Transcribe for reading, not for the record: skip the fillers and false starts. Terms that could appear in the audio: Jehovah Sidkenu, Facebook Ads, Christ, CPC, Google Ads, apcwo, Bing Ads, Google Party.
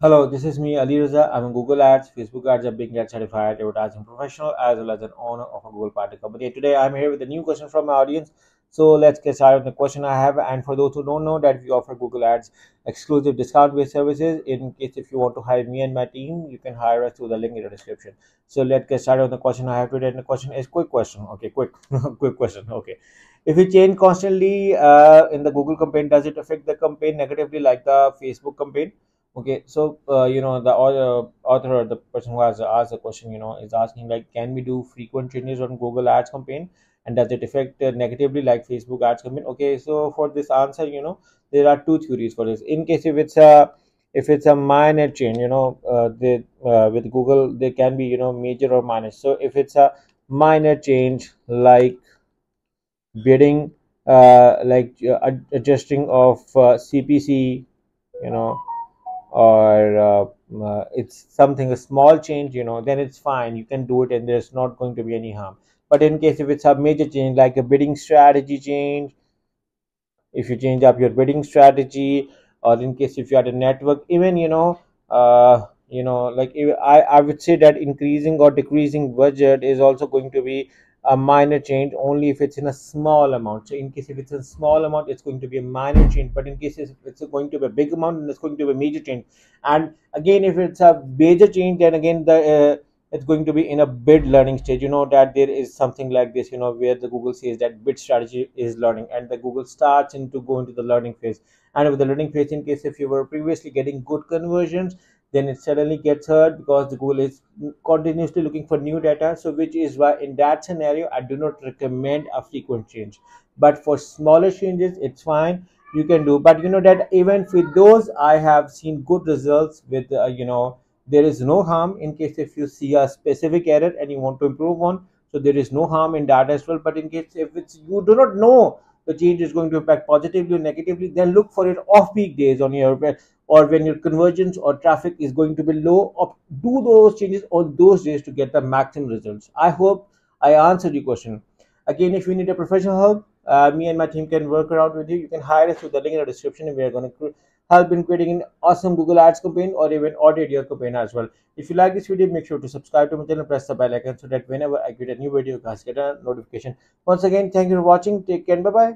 Hello, this is me, Ali Raza. I'm a Google Ads, Facebook Ads, and Bing Ads certified advertising professional as well as an owner of a Google Party company. Today, I'm here with a new question from my audience. So let's get started with the question I have. And for those who don't know, that we offer Google Ads exclusive discount-based services. In case if you want to hire me and my team, you can hire us through the link in the description. So let's get started with the question I have today. And the question is quick question. Okay, quick question. Okay, if we change constantly in the Google campaign, does it affect the campaign negatively like the Facebook campaign? Okay, so the author or the person who has asked the question, is asking like, can we do frequent changes on Google Ads campaign? And does it affect negatively like Facebook ads campaign? Okay, so for this answer, there are two theories for this. In case if it's a minor change, with Google there can be major or minor. So if it's a minor change like bidding, adjusting of CPC, or it's something a small change, then it's fine. You can do it, and there's not going to be any harm. But in case if it's a major change like a bidding strategy change, if you change up your bidding strategy, or in case if you had a network, even I would say that increasing or decreasing budget is also going to be a minor change only if it's in a small amount. So in case if it's a small amount, it's going to be a minor change, but in case if it's going to be a big amount, then it's going to be a major change. And again, if it's a major change, then again it's going to be in a bid learning stage. That there is something like this, where the Google says that bid strategy is learning, and the Google starts into go into the learning phase. And with the learning phase, in case if you were previously getting good conversions, then it suddenly gets hurt because the Google is continuously looking for new data. So which is why in that scenario, I do not recommend a frequent change. But for smaller changes, it's fine. You can do. But you know that even with those, I have seen good results with there is no harm in case if you see a specific error and you want to improve on. So there is no harm in that as well. But in case if it's you do not know the change is going to impact positively or negatively, then look for it off-peak days on your web, or when your convergence or traffic is going to be low. Or do those changes on those days to get the maximum results. I hope I answered your question. Again, if you need a professional help, me and my team can work around with you. You can hire us through the link in the description, and we are going to help in creating an awesome Google Ads campaign or even audit your campaign as well. If you like this video, make sure to subscribe to my channel and press the bell icon so that whenever I create a new video, you guys get a notification. Once again, thank you for watching. Take care and bye-bye.